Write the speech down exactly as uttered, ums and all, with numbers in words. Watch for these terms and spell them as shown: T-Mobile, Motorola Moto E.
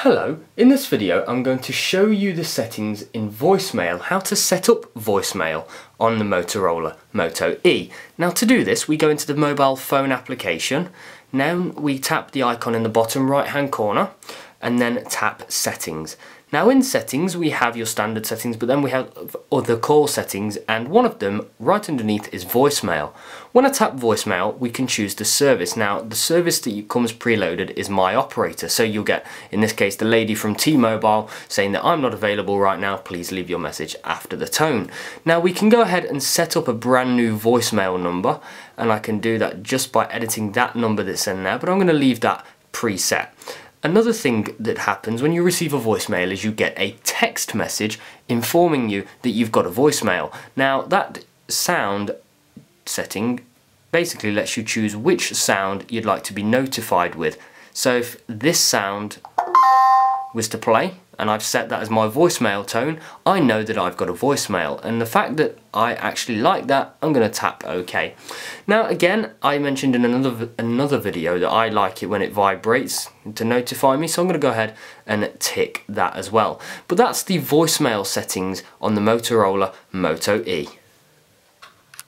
Hello, in this video I'm going to show you the settings in voicemail, how to set up voicemail on the Motorola Moto E. Now to do this we go into the mobile phone application, now we tap the icon in the bottom right hand corner and then tap settings. Now in settings we have your standard settings, but then we have other core settings and one of them right underneath is voicemail. When I tap voicemail we can choose the service. Now the service that comes preloaded is My Operator, so you'll get in this case the lady from T-Mobile saying that I'm not available right now, please leave your message after the tone. Now we can go ahead and set up a brand new voicemail number, and I can do that just by editing that number that's in there, but I'm going to leave that preset. Another thing that happens when you receive a voicemail is you get a text message informing you that you've got a voicemail. Now that sound setting basically lets you choose which sound you'd like to be notified with. So if this sound was to play and I've set that as my voicemail tone, I know that I've got a voicemail, and the fact that I actually like that, I'm going to tap OK. Now again, I mentioned in another another video that I like it when it vibrates to notify me, so I'm going to go ahead and tick that as well. But that's the voicemail settings on the Motorola Moto E.